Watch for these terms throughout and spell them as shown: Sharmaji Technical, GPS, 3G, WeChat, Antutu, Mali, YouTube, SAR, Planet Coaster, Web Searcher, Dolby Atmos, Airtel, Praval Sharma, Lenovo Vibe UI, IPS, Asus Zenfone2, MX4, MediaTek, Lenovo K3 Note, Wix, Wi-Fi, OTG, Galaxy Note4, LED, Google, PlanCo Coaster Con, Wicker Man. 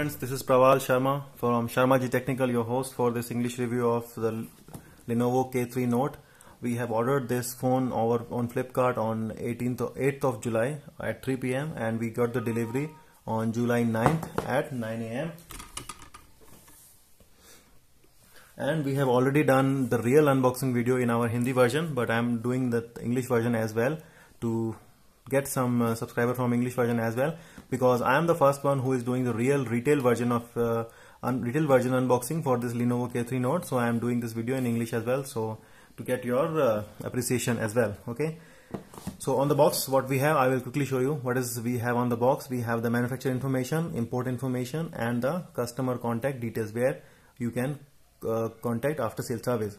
friends, this is Praval Sharma from Sharmaji Technical, your host for this English review of the Lenovo K3 Note. We have ordered this phone on Flipkart on 8th of July at 3 PM and we got the delivery on July 9th at 9 AM. And we have already done the real unboxing video in our Hindi version, but I am doing the English version as well to get some subscriber from English version as well, because I am the first one who is doing the real retail version of unboxing for this Lenovo K3 Note. So I am doing this video in English as well, so to get your appreciation as well. Okay, so on the box what we have, I will quickly show you what is we have on the box. We have the manufacturer information, import information and the customer contact details where you can contact after sales service.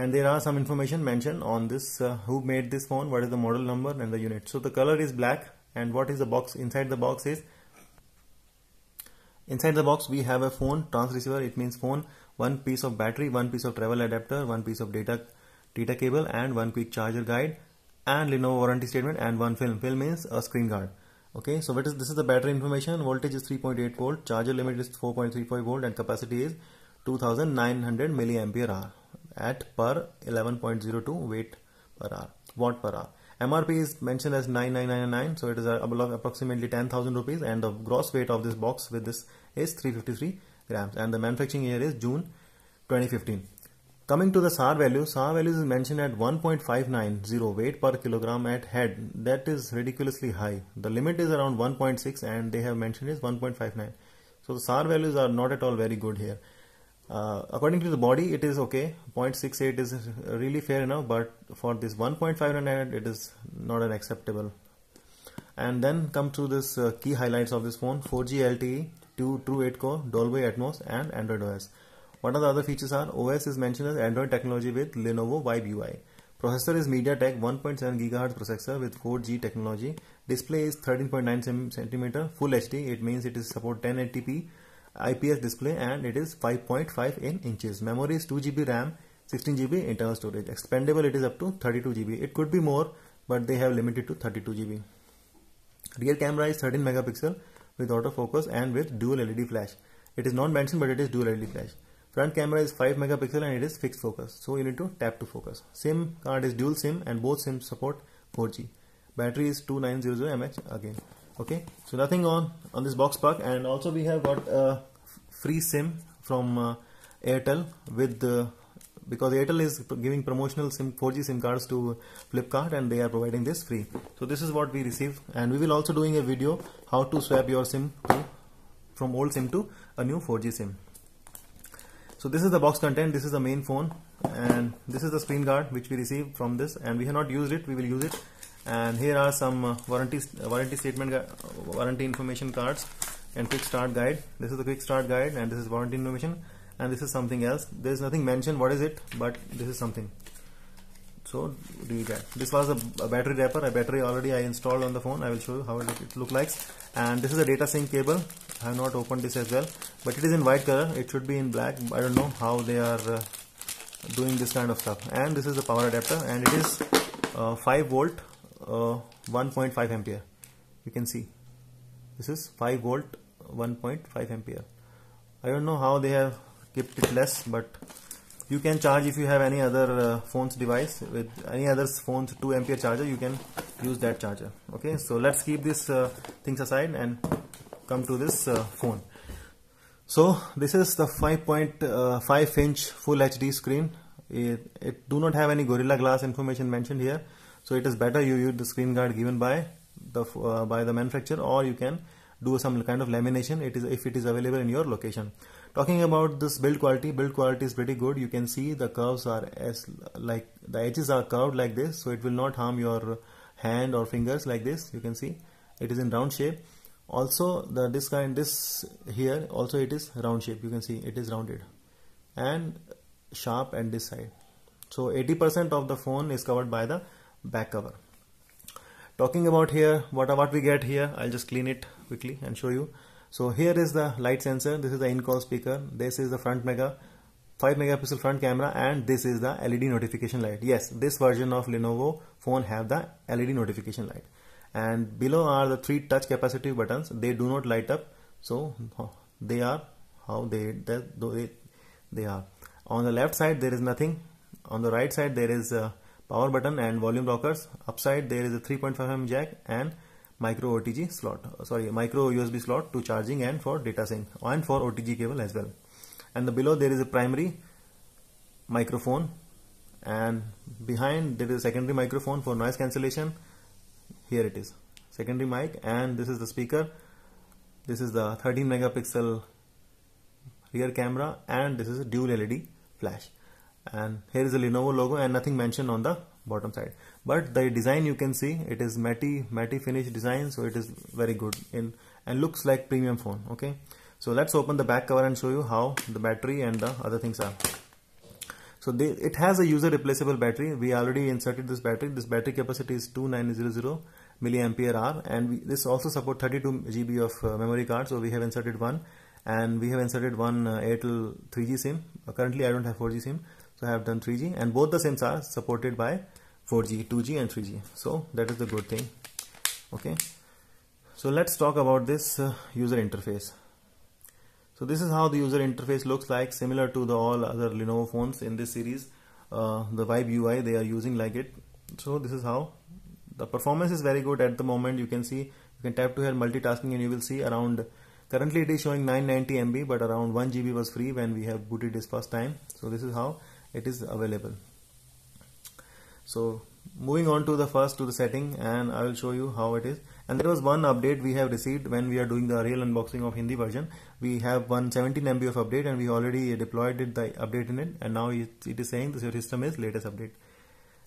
And there are some information mentioned on this, who made this phone, what is the model number and the unit. So the color is black, and what is the box, inside the box is, inside the box we have a phone transreceiver, it means phone, one piece of battery, one piece of travel adapter, one piece of data cable and one quick charger guide, and Lenovo warranty statement and one film. Film means a screen guard. Okay, so this is the battery information. Voltage is 3.8 volt, charger limit is 4.35 volt and capacity is 2900 milliampere hour per 11.02 watt per hour. MRP is mentioned as 9999, so it is approximately 10,000 rupees, and the gross weight of this box with this is 353 grams and the manufacturing year is June 2015. Coming to the SAR value is mentioned at 1.590 weight per kilogram at head. That is ridiculously high. The limit is around 1.6 and they have mentioned is 1.59. So the SAR values are not at all very good here. According to the body it is okay, 0.68 is really fair enough, but for this 1.59 it is not an acceptable. And then come to this key highlights of this phone: 4G LTE, true 8 core, Dolby Atmos and Android OS. What are the other features are? OS is mentioned as Android technology with Lenovo Vibe UI. Processor is MediaTek 1.7 GHz processor with 4G technology. Display is 13.9 cm Full HD, it means it is support 1080p IPS display and it is 5.5 inches. Memory is 2 GB RAM, 16 GB internal storage. Expandable it is up to 32 GB. It could be more, but they have limited to 32 GB. Rear camera is 13 megapixel with autofocus and with dual LED flash. It is not mentioned, but it is dual LED flash. Front camera is 5 megapixel and it is fixed focus, so you need to tap to focus. SIM card is dual SIM and both SIMs support 4G. Battery is 2900 mAh again. Okay, so nothing on this box pack. And also we have got a free SIM from Airtel with because Airtel is giving promotional 4G SIM cards to Flipkart and they are providing this free. So this is what we receive, and we will also doing a video how to swap your SIM from old SIM to a new 4G SIM. So this is the box content, this is the main phone, and this is the screen guard which we received from this, and we have not used it, we will use it. And here are some warranty statement, warranty information cards and quick start guide. This is the quick start guide and this is warranty information, and this is something else. There is nothing mentioned what is it, but this is something. So read that. This was a battery wrapper, a battery already I installed on the phone. I will show you how it looks like. And this is a data sync cable. I have not opened this as well, but it is in white color. It should be in black. I don't know how they are doing this kind of stuff. And this is the power adapter, and it is 5 volt. 1.5 ampere. You can see this is 5 volt 1.5 ampere. I don't know how they have kept it less, but you can charge if you have any other phone's device with any other phone's 2 ampere charger, you can use that charger. Okay, so let's keep these things aside and come to this phone. So this is the 5.5 inch full HD screen. It do not have any Gorilla Glass information mentioned here. So it is better you use the screen guard given by the manufacturer, or you can do some kind of lamination if it is available in your location. Talking about this build quality is pretty good. You can see the curves are the edges are curved like this, so it will not harm your hand or fingers like this. You can see it is in round shape. Also this here also it is round shape. You can see it is rounded and sharp at this side. So 80% of the phone is covered by the back cover. Talking about here what we get here, I'll just clean it quickly and show you. So here is the light sensor, this is the in-call speaker, this is the front 5 megapixel front camera, and this is the LED notification light. Yes, this version of Lenovo phone have the LED notification light, and below are the 3 touch capacitive buttons. They do not light up, so they are, how they are. On the left side there is nothing, on the right side there is a power button and volume rockers. Upside there is a 3.5mm jack and micro OTG slot, sorry, micro USB slot to charging and for data sync and for OTG cable as well. And the below there is a primary microphone and behind there is a secondary microphone for noise cancellation. Here it is, secondary mic, and this is the speaker. This is the 13 megapixel rear camera and this is a dual LED flash. And here is a Lenovo logo and nothing mentioned on the bottom side. But the design you can see, it is matte finish design, so it is very good in and looks like premium phone. Okay, so let's open the back cover and show you how the battery and the other things are. So it has a user replaceable battery. We already inserted this battery. This battery capacity is 2900 milliampere hour, and this also support 32 GB of memory card. So we have inserted one, and we have inserted one Airtel 3G SIM. Currently I don't have 4G SIM, so I have done 3G, and both the SIMs are supported by 4G, 2G and 3G. So that is the good thing. Okay, so let's talk about this user interface. So this is how the user interface looks like, similar to the all other Lenovo phones in this series. The Vibe UI they are using like it. So this is how the performance is very good at the moment. You can see, you can tap to here multitasking and you will see around, currently it is showing 990 MB, but around 1 GB was free when we have booted this first time. So this is how it is available. So moving on to the first to the setting, and I will show you how it is. And there was one update we have received when we are doing the real unboxing of Hindi version. We have 117 MB of update and we already deployed it, the update in it, and now it is saying the system is latest update.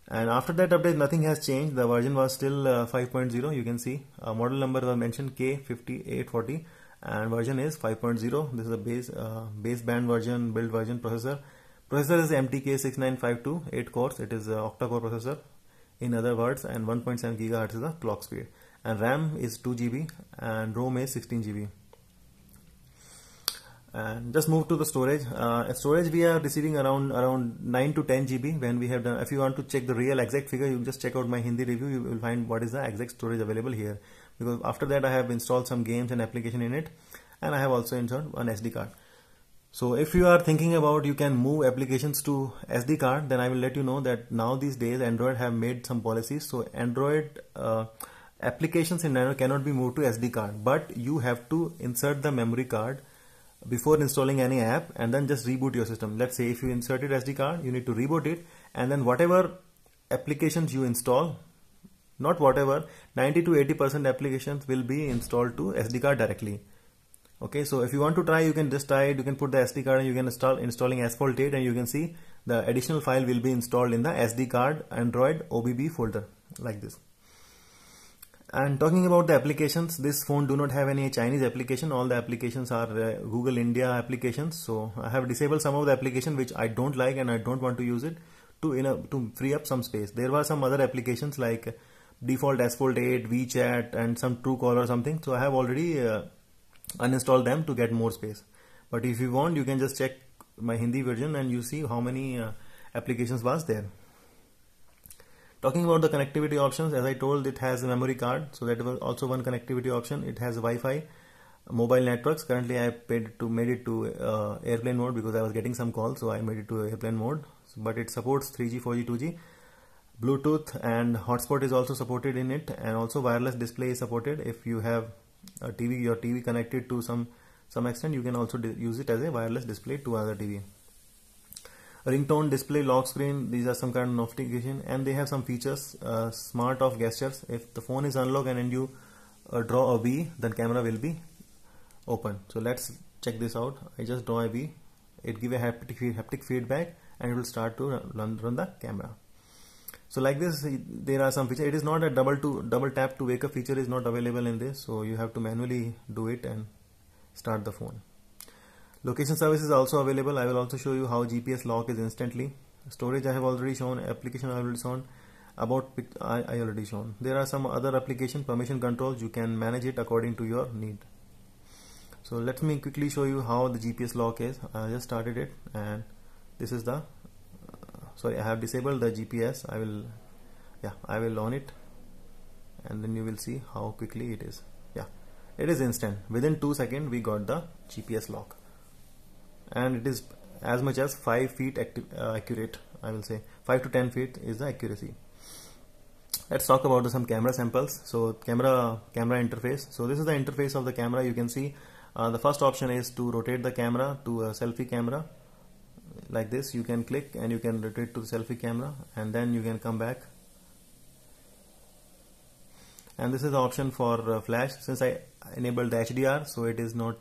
And after that update nothing has changed. The version was still 5.0. You can see model number was mentioned K5840 and version is 5.0. This is a baseband version, build version. Processor is MTK6952, 8 cores. It is octa-core processor, in other words, and 1.7 GHz is the clock speed. And RAM is 2 GB and ROM is 16 GB. And just move to the storage. Storage we are receiving around 9 to 10 GB when we have done. If you want to check the real exact figure, you just check out my Hindi review. You will find what is the exact storage available here. Because after that I have installed some games and application in it, and I have also installed one SD card. So if you are thinking about you can move applications to SD card, then I will let you know that now these days Android have made some policies. So Android applications in Nano cannot be moved to SD card, but you have to insert the memory card before installing any app and then just reboot your system. Let's say if you inserted SD card, you need to reboot it, and then whatever applications you install, not whatever, 90 to 80% applications will be installed to SD card directly. Okay, so if you want to try, you can just try it. You can put the SD card and you can start installing Asphalt 8, and you can see the additional file will be installed in the SD card Android OBB folder like this. And talking about the applications, this phone do not have any Chinese application. All the applications are Google India applications. So I have disabled some of the application which I don't like and I don't want to use it to free up some space. There were some other applications like default Asphalt 8, WeChat and some TrueCall or something. So I have already uninstall them to get more space. But if you want, you can just check my Hindi version and you see how many applications was there. Talking about the connectivity options, as I told, it has a memory card, so that was also one connectivity option. It has Wi-Fi, mobile networks. Currently I made it to airplane mode because I was getting some calls, so I made it to airplane mode. But it supports 3G, 4G, 2G, Bluetooth, and hotspot is also supported in it, and also wireless display is supported. If you have your TV connected to some extent, you can also use it as a wireless display to other TV. Ringtone, display, lock screen, these are some kind of notification, and they have some features, smart off gestures. If the phone is unlocked and you draw a V, then camera will be open. So let's check this out. I just draw a V, it give a haptic feedback and it will start to run the camera. So like this, there are some features. It is not a double tap to wake up feature is not available in this, so you have to manually do it and start the phone. Location service is also available. I will also show you how GPS lock is instantly. Storage I have already shown, application I have already shown, about I already shown. There are some other application permission controls, you can manage it according to your need. So let me quickly show you how the GPS lock is. I just started it, and this is the sorry, I have disabled the GPS. I will on it, and then you will see how quickly it is. Yeah, it is instant. Within 2 seconds we got the GPS lock, and it is as much as 5 feet accurate. I will say 5 to 10 feet is the accuracy. Let's talk about some camera samples. So camera interface. So this is the interface of the camera. You can see the first option is to rotate the camera to a selfie camera. Like this, you can click and you can rotate to the selfie camera, and then you can come back. And this is the option for flash. Since I enabled the HDR, so it is not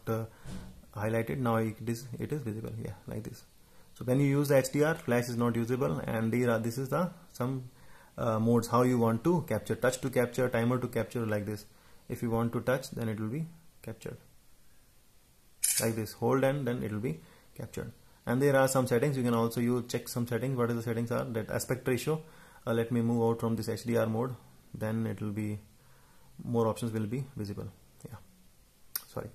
highlighted. Now it is visible. Yeah, like this. So when you use the HDR, flash is not usable. And this is the some modes how you want to capture: touch to capture, timer to capture, like this. If you want to touch, then it will be captured. Like this, hold and then it will be captured. And there are some settings you can also check some settings. What are the settings are? That aspect ratio. Let me move out from this HDR mode. Then it will be more options will be visible. Yeah, sorry.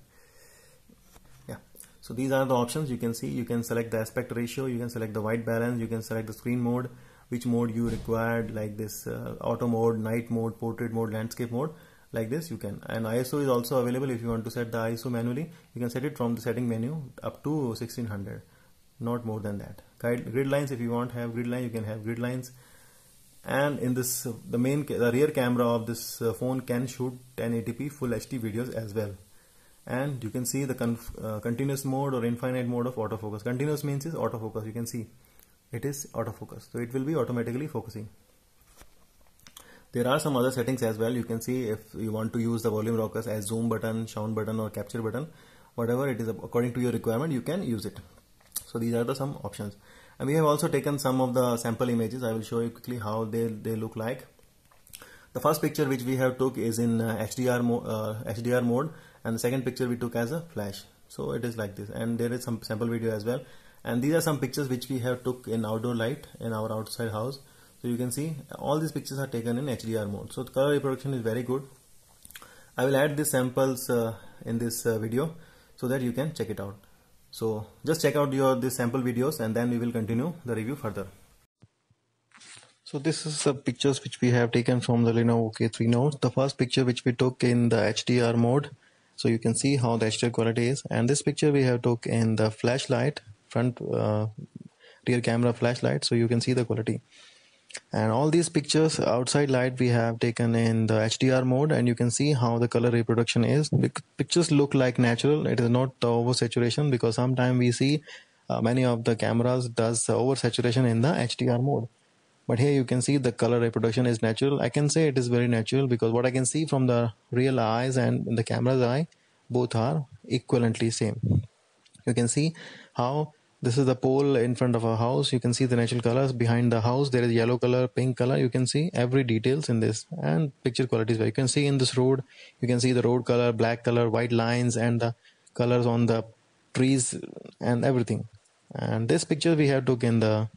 Yeah. So these are the options you can see. You can select the aspect ratio. You can select the white balance. You can select the screen mode, which mode you required, like this auto mode, night mode, portrait mode, landscape mode. Like this you can. And ISO is also available. If you want to set the ISO manually, you can set it from the setting menu up to 1600, not more than that. Grid lines, if you want to have grid line, you can have grid lines. And in this the rear camera of this phone can shoot 1080p full HD videos as well. And you can see the continuous mode or infinite mode of autofocus. Continuous means is autofocus. You can see it is autofocus, so it will be automatically focusing. There are some other settings as well. You can see if you want to use the volume rockers as zoom button, sound button or capture button, whatever it is according to your requirement, you can use it. So these are the some options. And we have also taken some of the sample images. I will show you quickly how they look like. The first picture which we have took is in HDR mode, and the second picture we took as a flash. So it is like this, and there is some sample video as well. And these are some pictures which we have took in outdoor light in our outside house. So you can see all these pictures are taken in HDR mode. So the color reproduction is very good. I will add these samples in this video so that you can check it out. So just check out these sample videos, and then we will continue the review further. So this is the pictures which we have taken from the Lenovo K3 Note. The first picture which we took in the HDR mode. So you can see how the HDR quality is. And this picture we have took in the flashlight, front rear camera flashlight. So you can see the quality. And all these pictures outside light we have taken in the HDR mode, and you can see how the color reproduction is. Pictures look like natural. It is not the oversaturation, because sometimes we see many of the cameras does oversaturation in the HDR mode. But here you can see the color reproduction is natural. I can say it is very natural, because what I can see from the real eyes and in the camera's eye, both are equivalently same. You can see how this is the pole in front of our house. You can see the natural colors behind the house. There is yellow color, pink color. You can see every details in this, and picture quality is very. You can see in this road, you can see the road color, black color, white lines, and the colors on the trees and everything. And this picture we have took in the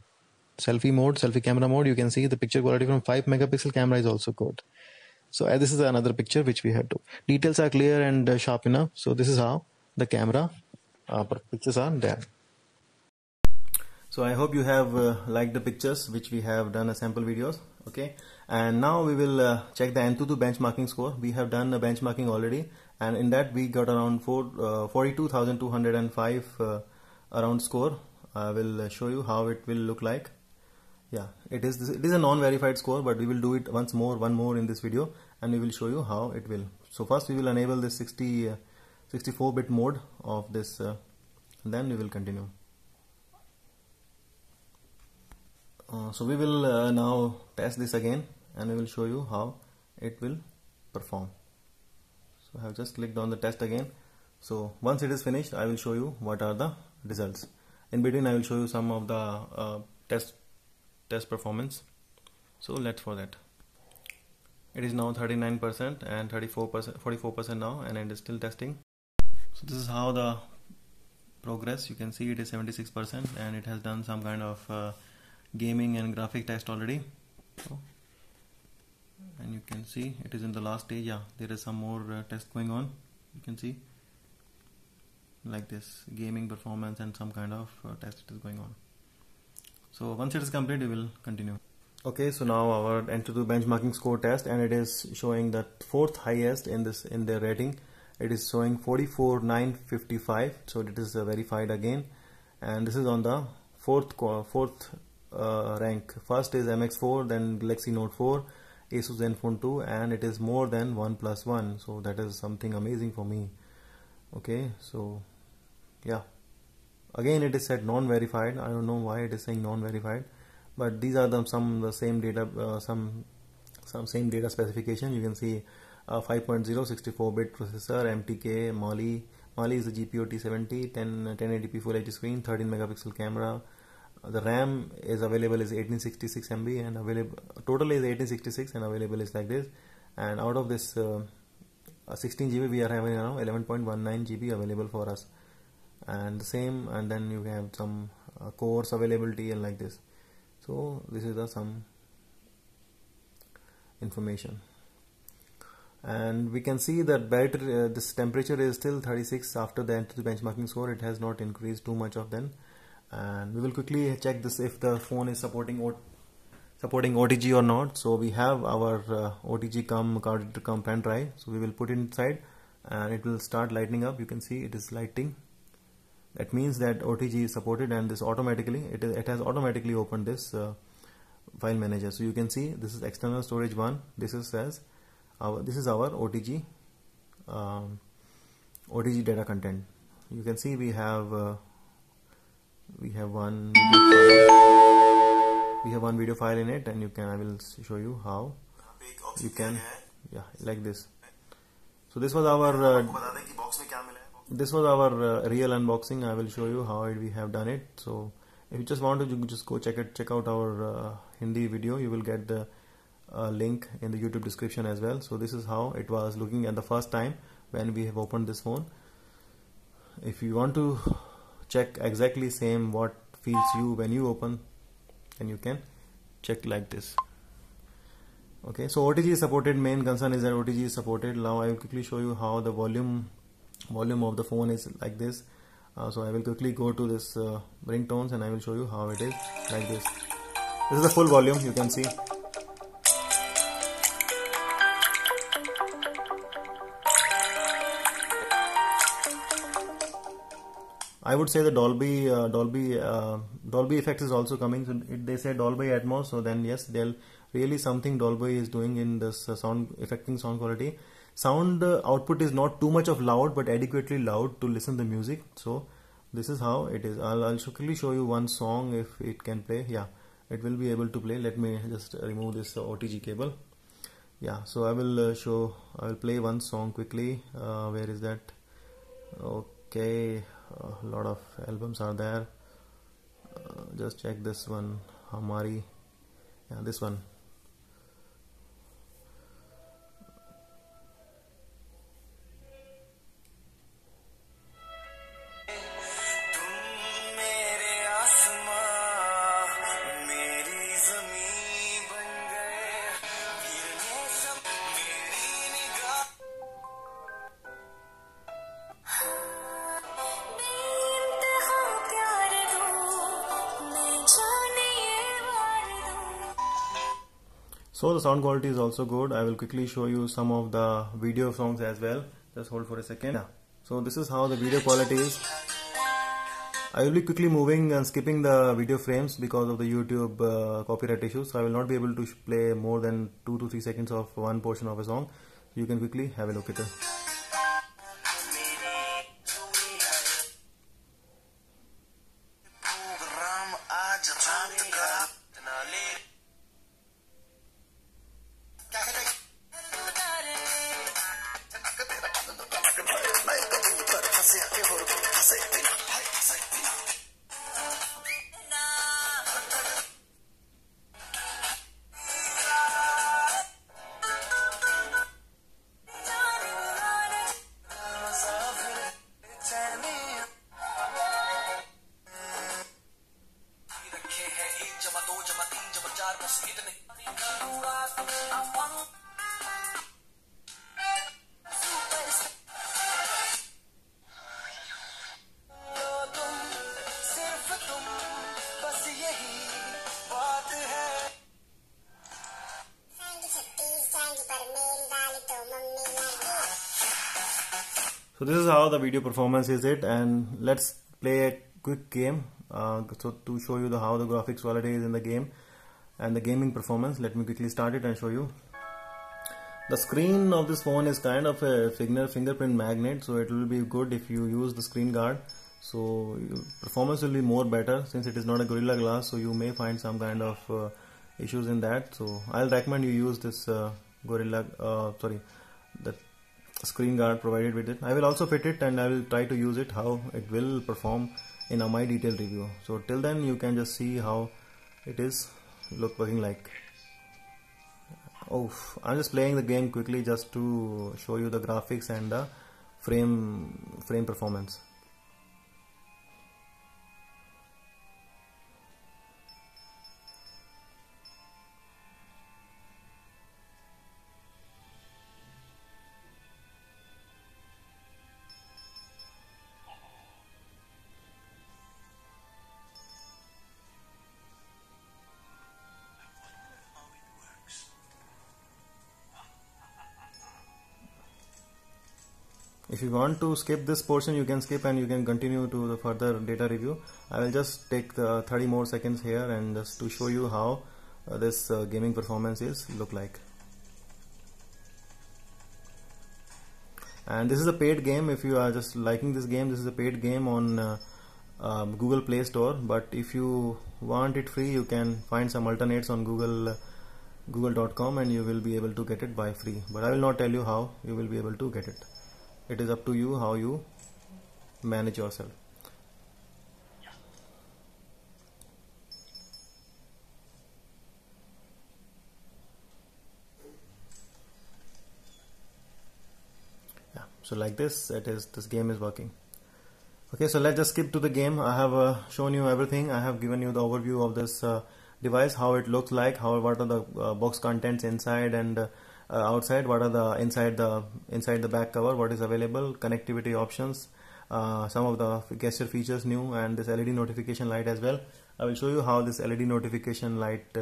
selfie mode, selfie camera mode. You can see the picture quality from 5 megapixel camera is also good. So this is another picture which we have took. Details are clear and sharp enough. So this is how the camera pictures are there. So I hope you have liked the pictures which we have done as sample videos. Okay, and now we will check the Antutu benchmarking score. We have done a benchmarking already, and in that we got around 42,205 around score. I will show you how it will look like. Yeah, it is a non-verified score, but we will do it one more in this video, and we will show you how it will. So first we will enable this 64-bit mode of this, and then we will continue. So we will now test this again, and we will show you how it will perform. So I have just clicked on the test again. So once it is finished, I will show you what are the results. In between I will show you some of the test performance. So let's for that. It is now 39% and 44% now, and it is still testing. So this is how the progress. You can see it is 76%, and it has done some kind of gaming and graphic test already. So, and you can see it is in the last stage. Yeah, there is some more test going on. You can see like this gaming performance and some kind of test is going on. So once it is complete, we will continue. Okay, so now our Antutu benchmarking score test, and it is showing the 4th highest in their rating, it is showing 44,955, so it is verified again, and this is on the fourth rank. First is MX4, then Galaxy Note4, Asus Zenfone2, and it is more than OnePlus One, so that is something amazing for me. Okay, so yeah, again it is said non-verified. I don't know why it is saying non-verified, but these are some same data specification. You can see 5.0 64-bit processor, MTK, Mali is the GPU T70, 1080p full HD screen, 13 megapixel camera. The RAM is available is 1866 MB and available total is 1866 and available is like this. And out of this 16 GB we are having now 11.19 GB available for us, and the same, and then you have some cores availability and like this. So this is the some information, and we can see that battery, this temperature is still 36 after the Antutu benchmarking score. It has not increased too much of then, and we will quickly check this if the phone is supporting OTG or not. So we have our OTG cum pen drive, so we will put it inside and it will start lighting up. You can see it is lighting. That means that OTG is supported, and this automatically it has automatically opened this file manager. So you can see this is external storage 1. This is our OTG OTG data content. You can see we have one video file in it, and you can, I will show you how you can, yeah, like this. So this was our real unboxing. I will show you how we have done it. So if you just want to, you just go check out our Hindi video. You will get the link in the YouTube description as well. So this is how it was looking at the first time when we have opened this phone. If you want to check exactly same what feels you when you open, and you can check like this. Okay, so OTG is supported. Main concern is that OTG is supported. Now I will quickly show you how the volume of the phone is like this. So I will quickly go to this ringtones, and I will show you how it is like this. This is the full volume. You can see. I would say the Dolby effect is also coming. So if they say Dolby Atmos, so then yes, they'll really something Dolby is doing in this sound affecting sound quality. Sound output is not too much of loud, but adequately loud to listen the music. So this is how it is. I'll quickly show you one song if it can play. Yeah, it will be able to play. Let me just remove this OTG cable. Yeah, so I will play one song quickly. Where is that? Okay. A lot of albums are there. Just check this one, Hamari. Yeah, this one. So the sound quality is also good. I will quickly show you some of the video songs as well. Just hold for a second. Yeah. So this is how the video quality is. I will be quickly moving and skipping the video frames because of the YouTube copyright issues. So I will not be able to play more than 2 to 3 seconds of one portion of a song. So you can quickly have a look at it. So this is how the video performance is it, and let's play a quick game so to show you how the graphics quality is in the game and the gaming performance. Let me quickly start it and show you. The screen of this phone is kind of a fingerprint magnet, so it will be good if you use the screen guard. So performance will be more better since it is not a Gorilla Glass, so you may find some kind of issues in that. So I'll recommend you use this the screen guard provided with it. I will also fit it and I will try to use it how it will perform in my detailed review. So till then you can just see how it is working like. Oh, I'm just playing the game quickly just to show you the graphics and the frame performance. If you want to skip this portion, you can skip and you can continue to the further data review. I will just take the 30 more seconds here and just to show you how this gaming performance is look like. And this is a paid game. If you are just liking this game, this is a paid game on Google Play Store. But if you want it free, you can find some alternates on Google.com and you will be able to get it by free. But I will not tell you how you will be able to get it. It is up to you how you manage yourself. Yeah, so like this, it is. This game is working. Okay, so let's just skip to the game. I have shown you everything. I have given you the overview of this device, how it looks like, what are the box contents inside and outside, what are the inside the back cover, what is available, connectivity options, some of the gesture features new, and this LED notification light as well. I will show you how this LED notification light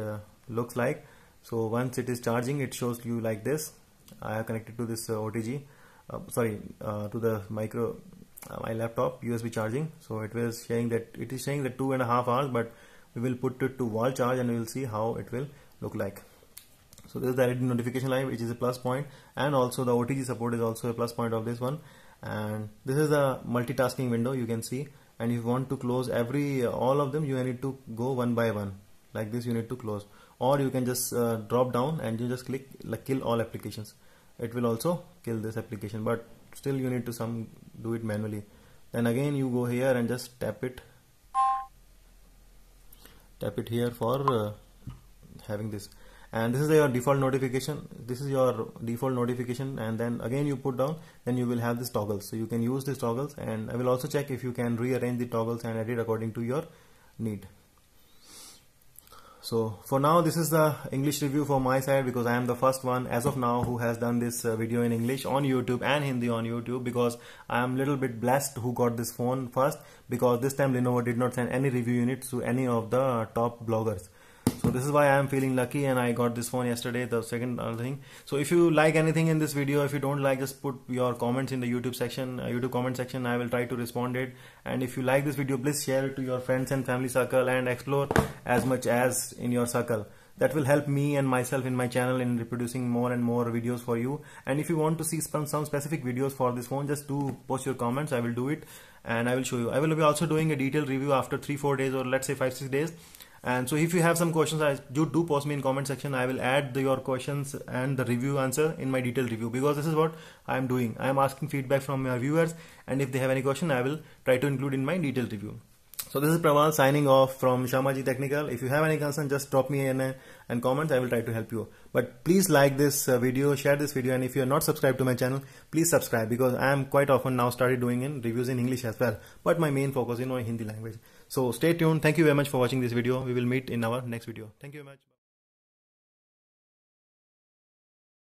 looks like. So once it is charging, it shows you like this. I have connected to this to the my laptop USB charging. So it was saying that 2.5 hours, but we will put it to wall charge and we will see how it will look like. So this is the LED notification light, which is a plus point, and also the OTG support is also a plus point of this one. And this is a multitasking window, you can see. And if you want to close all of them, you need to go one by one like this. You need to close, or you can just drop down and you just click like kill all applications. It will also kill this application, but still you need to do it manually. Then again you go here and just tap it here for having this. And this is your default notification. And then again you put down, then you will have this toggles. So you can use these toggles, and I will also check if you can rearrange the toggles and edit according to your need. So for now, this is the English review for my side, because I am the first one as of now who has done this video in English on YouTube and Hindi on YouTube, because I am a little bit blessed who got this phone first, because this time Lenovo did not send any review units to any of the top bloggers. So this is why I am feeling lucky, and I got this phone yesterday, the second thing. So if you like anything in this video, if you don't like, just put your comments in the YouTube section, YouTube comment section. I will try to respond it. And if you like this video, please share it to your friends and family circle, and explore as much as in your circle. That will help me and myself in my channel in reproducing more and more videos for you. And if you want to see some specific videos for this phone, just do post your comments. I will do it and I will show you. I will be also doing a detailed review after 3-4 days, or let's say 5-6 days. And so if you have some questions, do post me in comment section. I will add your questions and the review answer in my detailed review, because this is what I am doing. I am asking feedback from my viewers, and if they have any question, I will try to include in my detailed review. So this is Praval signing off from Sharmaji Technical. If you have any concern, just drop me in and comment. I will try to help you. But please like this video, share this video, and if you are not subscribed to my channel, please subscribe, because I am quite often now started doing reviews in English as well. But my main focus is on Hindi language. So stay tuned. Thank you very much for watching this video. We will meet in our next video. Thank you very much.